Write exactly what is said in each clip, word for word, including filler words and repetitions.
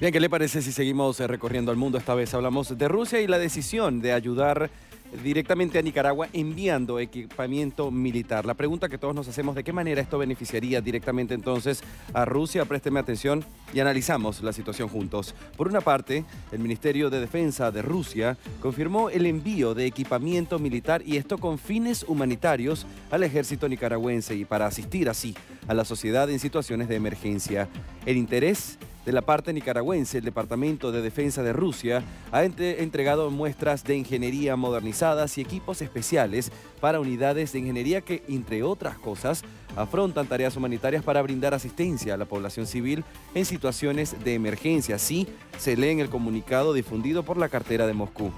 Bien, ¿qué le parece si seguimos recorriendo el mundo? Esta vez hablamos de Rusia y la decisión de ayudar directamente a Nicaragua enviando equipamiento militar. La pregunta que todos nos hacemos, ¿de qué manera esto beneficiaría directamente entonces a Rusia? Présteme atención y analizamos la situación juntos. Por una parte, el Ministerio de Defensa de Rusia confirmó el envío de equipamiento militar, y esto con fines humanitarios, al ejército nicaragüense y para asistir así a la sociedad en situaciones de emergencia. El interés de la parte nicaragüense, el Departamento de Defensa de Rusia ha entre, entregado muestras de ingeniería modernizadas y equipos especiales para unidades de ingeniería que, entre otras cosas, afrontan tareas humanitarias para brindar asistencia a la población civil en situaciones de emergencia. Así se lee en el comunicado difundido por la cartera de Moscú.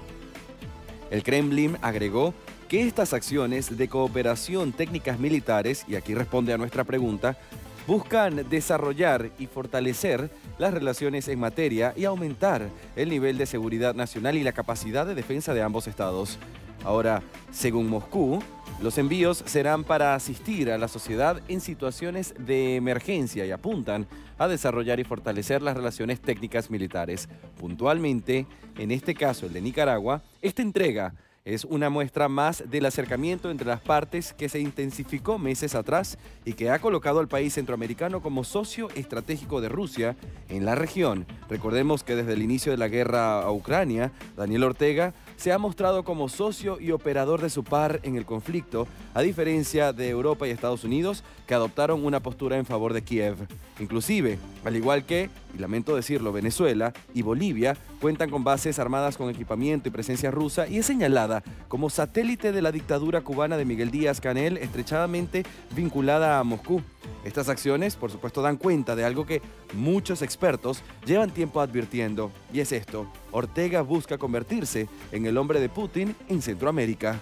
El Kremlin agregó que estas acciones de cooperación técnicas militares, y aquí responde a nuestra pregunta, buscan desarrollar y fortalecer las relaciones en materia y aumentar el nivel de seguridad nacional y la capacidad de defensa de ambos estados. Ahora, según Moscú, los envíos serán para asistir a la sociedad en situaciones de emergencia y apuntan a desarrollar y fortalecer las relaciones técnicas militares. Puntualmente, en este caso el de Nicaragua, esta entrega es una muestra más del acercamiento entre las partes que se intensificó meses atrás y que ha colocado al país centroamericano como socio estratégico de Rusia en la región. Recordemos que desde el inicio de la guerra a Ucrania, Daniel Ortega se ha mostrado como socio y operador de su par en el conflicto, a diferencia de Europa y Estados Unidos, que adoptaron una postura en favor de Kiev. Inclusive, al igual que, y lamento decirlo, Venezuela y Bolivia cuentan con bases armadas con equipamiento y presencia rusa, y es señalada como satélite de la dictadura cubana de Miguel Díaz-Canel, estrechadamente vinculada a Moscú. Estas acciones, por supuesto, dan cuenta de algo que muchos expertos llevan tiempo advirtiendo, y es esto: Ortega busca convertirse en el hombre de Putin en Centroamérica.